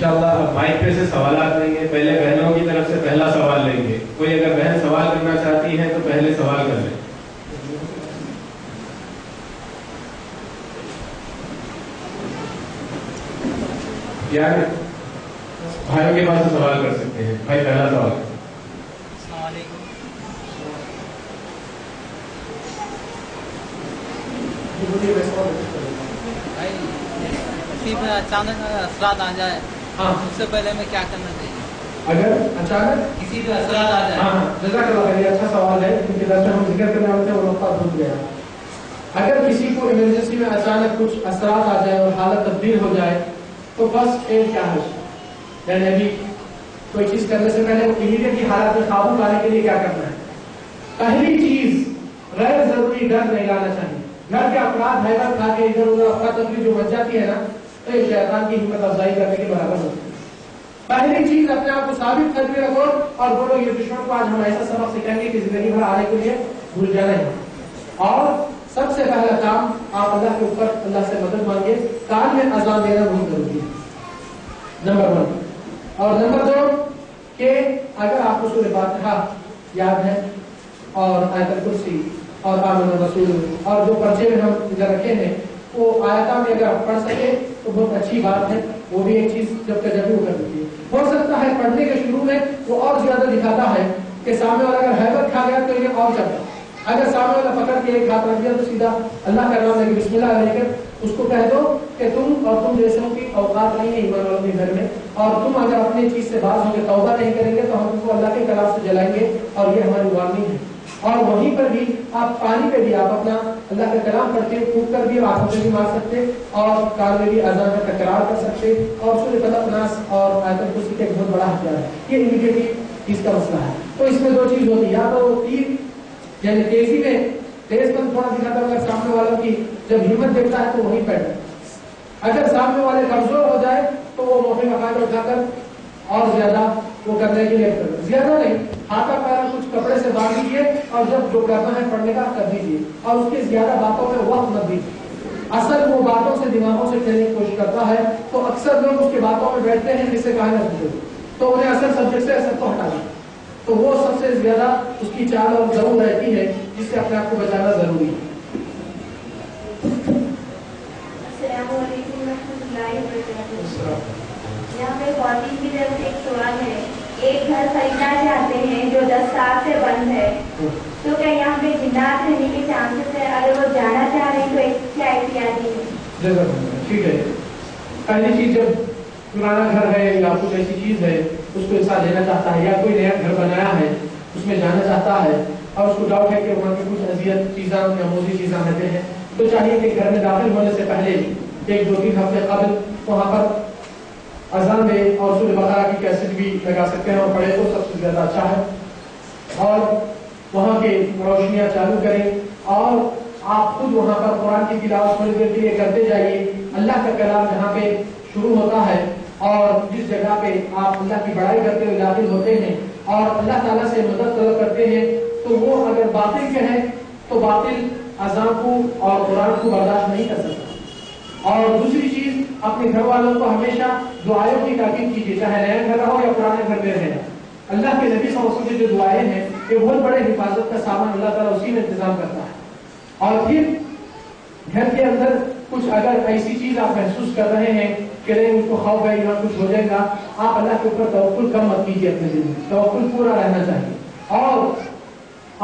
इंशाअल्लाह हम माइक पे से सवाल लेंगे। पहले बहनों की तरफ से पहला सवाल लेंगे। कोई अगर बहन सवाल करना चाहती है तो पहले सवाल कर ले। क्या भाइयों के पास सवाल कर सकते हैं। भाई पहला सवाल। अचानक असरात आ जाए उससे पहले मैं क्या करना चाहिए? अगर अचानक किसी भी असरात आ जाए, जज़ाकल्लाह, अच्छा सवाल है क्योंकि लास्ट हम जिक्र करने वाले थे और वक्त भूल गया। अगर किसी को इमरजेंसी में अचानक कुछ असरात आ जाए और हालत तब्दील हो जाए तो फर्स्ट एड क्या है? यानी अभी कोई चीज करने से पहले इमीडिएटली हालत में काबू पाने के लिए क्या करना है? पहली चीज गैर जरूरी डर नहीं लाना चाहिए। घर के अपराध हैरत खा के इधर उधर अफरा तफरी जो बच जाती है ना, तो ये शैतान की हिम्मत अफजाई करने के बराबर होती है। पहली चीज अपने आप को साबित करके रखो और बोलो ये दुश्मन को आज हम ऐसा सबक सिखाएंगे कि जिंदगी भर आने के लिए भूल जाना है। और सबसे पहला काम आप अल्लाह के ऊपर अल्लाह से मदद मांगे। कान में अजान देना बहुत जरूरी है, नंबर वन। और नंबर दो के अगर आपको सूरह फातिहा याद है और आयतुल कुर्सी और आमन रसूल और जो पर्चे में हम इधर रखे हैं वो आयता में अगर आप पढ़ सके तो बहुत अच्छी बात है। वो भी एक चीज जब तक जरूर कर देती है। हो सकता है पढ़ने के शुरू में वो और ज्यादा दिखाता है कि सामने वाला अगर हैबत खा गया तो ये और चलता। अगर सामने वाला पकड़ के एक हाथ रख दिया तो सीधा अल्लाह का नाम लेके बिस्मिल्लाह लेकर उसको कह दो कि तुम और तुम जैसों की औकात नहीं है ईमान वालों के घर में, और तुम अगर अपनी चीज से बाज होकर तौबा नहीं करेंगे तो हम तुमको अल्लाह के कलाम से जलाएंगे, और ये हमारी वार्निंग है। और वहीं पर भी आप पानी पे भी आप अपना अल्लाह का कलाम पढ़ते कूद कर भी आप भी मार सकते और कान में भी अजान का तकरार कर सकते और सूरह फलक नास और आयतुल कुर्सी का एक बहुत बड़ा हथियार है। ये इमीडिएटली इसका मसला है। तो इसमें दो चीज होती है, या तो तीन यानी तेजी में तेजपन थोड़ा दिखाता है सामने वालों की, जब हिम्मत देखता है तो वहीं बैठ। अगर सामने वाले कमजोर हो जाए तो वो मौके मकान उठाकर और ज्यादा वो करने के लिए ज्यादा नहीं, हाथा पैरा कुछ कपड़े से बांध दीजिए और जब जो करना है पढ़ने का कर दीजिए और उसकी ज्यादा बातों में वक्त मत दीजिए। असल वो बातों से दिमागों से खेलने की कोशिश करता है तो अक्सर लोग उसकी बातों में बैठते हैं जिससे कहा तो उन्हें असल सब्जेक्ट से असर को हटाना, तो वो सबसे ज्यादा उसकी चाल और जरूर रहती है जिससे अपने आप को बचाना जरूरी है। यहाँ पे कॉलेज की तरफ से एक सवाल है, एक घर खरीदना चाहते हैं जो 10 साल से बंद है, तो क्या यहाँ पे जिन्नात रहने के चांसेस है? अगर वो जाना चाह रहे हैं तो क्या एहतियात? ठीक है, पहली चीज जब पुराना घर है या कुछ ऐसी चीज है उसको इंसान लेना चाहता है या कोई नया घर बनाया है उसमें जाना चाहता है और उसको डाउट है कि वहाँ की कुछ अजियत चीज़ा नमूजी चीज़ा रहते हैं, तो चाहिए कि घर में दाखिल होने से पहले 1-2-3 हफ्ते कबल वहाँ पर अजान में और सूरह बकरा की कैसेट भी लगा सकते हैं और पढ़े तो सबसे ज़्यादा अच्छा है। और वहाँ के रोशनियाँ चालू करें और आप खुद वहाँ पर कुरान की तिलावत थोड़ी देर के लिए करते जाइए। अल्लाह का कलाम जहाँ पे शुरू होता है और जिस जगह पे आप अल्लाह की बड़ाई करते हुए दाखिल होते हैं और अल्लाह ताला से मदद तलब करते हैं, तो वो अगर बातिल के हैं तो बातिल अजान को और कुरान को बर्दाश्त नहीं कर सकता। और दूसरी चीज अपने घर वालों को हमेशा दुआओं की ताकीद कीजिए, चाहे नया घर रहो या पुराने घर में रहना। अल्लाह के नबी सल्लल्लाहु अलैहि वसल्लम की जो दुआएं हैं ये बहुत बड़े हिफाजत का सामान अल्लाह ताला उसी में इंतजाम करता है। और फिर घर के अंदर कुछ अगर ऐसी चीज आप महसूस कर रहे हैं कि नहीं उसको खौफ है या कुछ हो जाएगा, आप अल्लाह के ऊपर तवक्कुल कम मत कीजिए, अपने दिल में तवक्कुल पूरा रहना चाहिए। और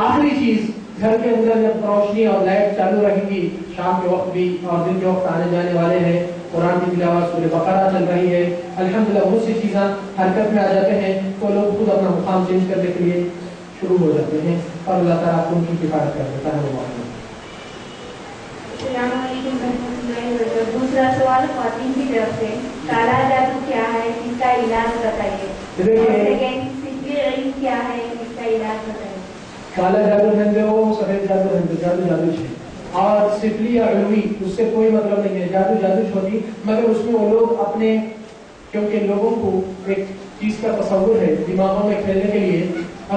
आखिरी चीज घर के अंदर जब रोशनी और लाइट चालू रहेगी शाम के वक्त भी और दिन के वक्त आने जाने वाले हैं, कुरान की तिलावत सूरह बकरा चल रही है, अल्हम्दुलिल्लाह बहुत सी चीज़ा हरकत में आ जाते हैं तो लोग खुद अपना मुकाम चेंज करने के लिए शुरू हो जाते हैं और अल्लाह ताला उनकी हिफाजत कर देता है। दूसरा सवाल फातिमा की तरफ से, काला जादू क्या है, इसका इलाज बताइए। क्या है इसका इलाज बताइए? काला जादू रहते हो, सफेद जादू रहते, जादू जादूश है और सिफली या उलवी उससे कोई मतलब नहीं है। जादू जादूश होती मगर उसमें वो लोग अपने, क्योंकि लोगों को एक चीज का तस्वुर है दिमागों में खेलने के लिए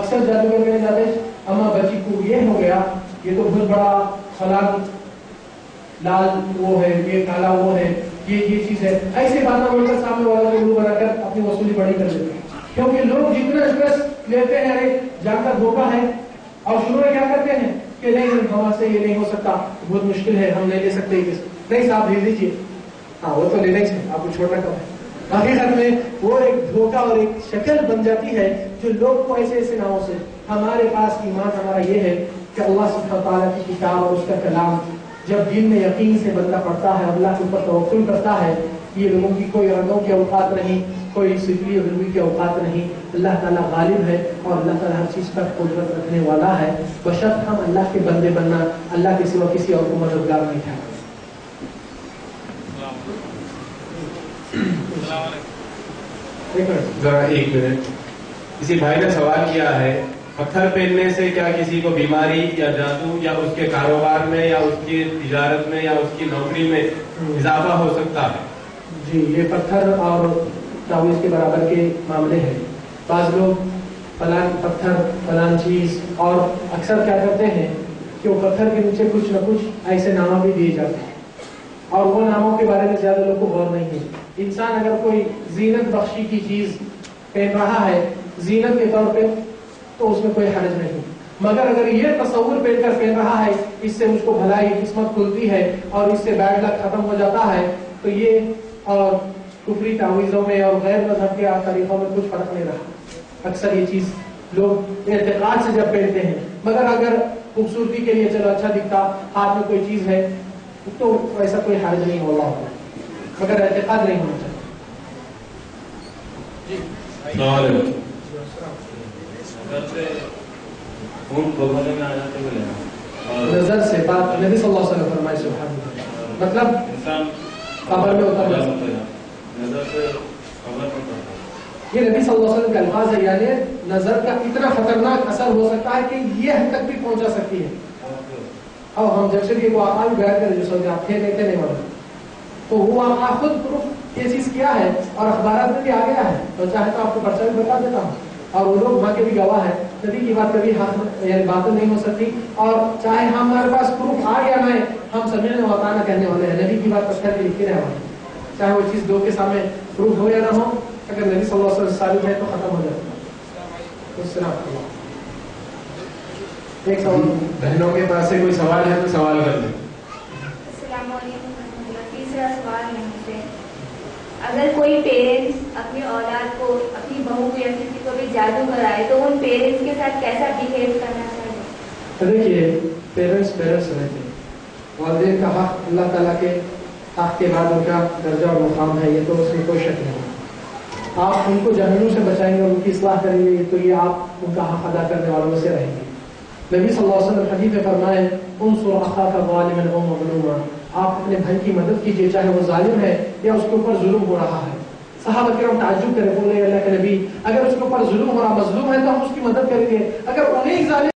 अक्सर जादूगर करने जाते, अम्मा बच्ची को ये हो गया, ये तो बहुत बड़ा फलांग लाल वो है, ये काला वो है, ये चीज है। ऐसे बात बोलकर सामने वाला को मुंह बनाकर अपनी वसूली बड़ी कर देते हैं, क्योंकि लोग जितना स्ट्रेस लेते हैं अरे जानकर धोखा है, और शुरू में क्या करते हैं कि नहीं हमसे ये नहीं हो सकता, बहुत मुश्किल है, हम नहीं ले सकते, नहीं साहब भेज दीजिए। हाँ वो तो लेना ही, आपको छोड़ना कब है। हकीकत में वो एक धोखा और एक शक्ल बन जाती है जो लोग को ऐसे ऐसे नामों से। हमारे पास ईमान हमारा ये है कि अल्लाह सुब्हानहू तआला की किताब और उसका कलाम जब दिल में यकीन से बंदा पढ़ता है, अल्लाह के ऊपर तवक्कुल करता है, ये लोगों की कोई रंगों के औकात नहीं, कोई सिफरी और रूबी के औकात नहीं। अल्लाह ताला गालिब है और अल्लाह ताला हर चीज़ पर कुदरत रखने वाला है। बशर्ते हम अल्लाह के बंदे बनना, अल्लाह के सिवा किसी और को मददगार नहीं ठहराना। जरा एक मिनट, किसी भाई ने सवाल किया है, पत्थर पहनने से क्या किसी को बीमारी या जादू या उसके कारोबार में या उसकी तिजारत में या उसकी नौकरी में इजाफा हो सकता है? जी, ये पत्थर और तावीज़ के बराबर के मामले हैं। बाज लोग फलान पत्थर फलान चीज, और अक्सर क्या करते हैं कि वो पत्थर के नीचे कुछ न कुछ ऐसे नाम भी दिए जाते हैं, और वो नामों के बारे में ज्यादा लोगों को गौर नहीं है। इंसान अगर कोई जीनत बख्शी की चीज पहन रहा है जीनत के तौर पे तो उसमें कोई हर्ज नहीं, मगर अगर ये तस्वुर पहन रहा है इससे उसको भलाई किस्मत खुलती है और इससे बैड लक खत्म हो जाता है, तो ये और कुफरी तावीज़ों में और गैर मजहब के तरीकों में कुछ फर्क नहीं रहा। अक्सर ये चीज लोग एतकाद से जब पहनते हैं, मगर अगर खूबसूरती के लिए चलो अच्छा दिखता हाथ में कोई चीज है तो ऐसा कोई हर्ज नहीं होगा, मगर एतकाद नहीं होना चाहिए। नजर से बात नबी सल्लल्लाहु अलैहि वसल्लम फरमाए सुभान, मतलब इंसान कब्र में उतर जाता, नजर से कब्र में उतर। ये नबी सल्लल्लाहु अलैहि वसल्लम का अल्फाज है, यानी नजर का इतना खतरनाक असर हो सकता है कि ये हद तक भी पहुंचा सकती है। अब हम जब से भी वो आका भी बयान करें जो सोच थे नहीं थे नहीं वाले, तो वो आका खुद प्रूफ ये चीज किया है और अखबार में भी आ गया है, तो चाहे तो आपको पर्चा भी बता देता हूँ, और वो लोग वहाँ के भी गवाह है। नबी की बात कभी यानी बात नहीं हो सकती, और चाहे हमारे पास प्रूफ आ गया ना, हम समझने वाला ना कहने वाले हैं। नबी की बात पत्थर पे लिखे रहे वाले, चाहे वो चीज लोग के सामने प्रूफ हो या ना हो, अगर नबी सल्लल्लाहु अलैहि वसल्लम साबित है तो खत्म हो जाता है। बहनों के पास से कोई सवाल है तो सवाल कर लें। अस्सलाम वालेकुम, तीसरा सवाल मुझसे, अगर कोई पेरेंट्स अपनी औलाद को, अपनी बहू को या किसी को भी जादू कराए तो उन पेरेंट्स के साथ कैसा बिहेव करना चाहिए? तो देखिए, पेरेंट्स रहते हैं, वालिदैन का हक अल्लाह ताला के हक के बाद उनका दर्जा और मुकाम है, ये तो उसमें कोई शक नहीं। आप उनको जहन्नुम से बचाएंगे, उनकी इस्लाह करेंगे, तो ये आप उनका हक अदा करने वालों से रहेंगे। नबी सल्लल्लाहु अलैहि वसल्लम हदीस में फरमाए, उनसुर अखाका ज़ालिमन अव मज़लूमन, आप अपने भाई की मदद कीजिए चाहे वो जालिम है या उसके ऊपर जुल्म हो रहा है। सहाबा किराम ताज्जुब करे, बोले अल्लाह के नबी, अगर उसके ऊपर जुल्म हो रहा मजलूम है तो हम उसकी मदद करेंगे, अगर उन्हें जालिम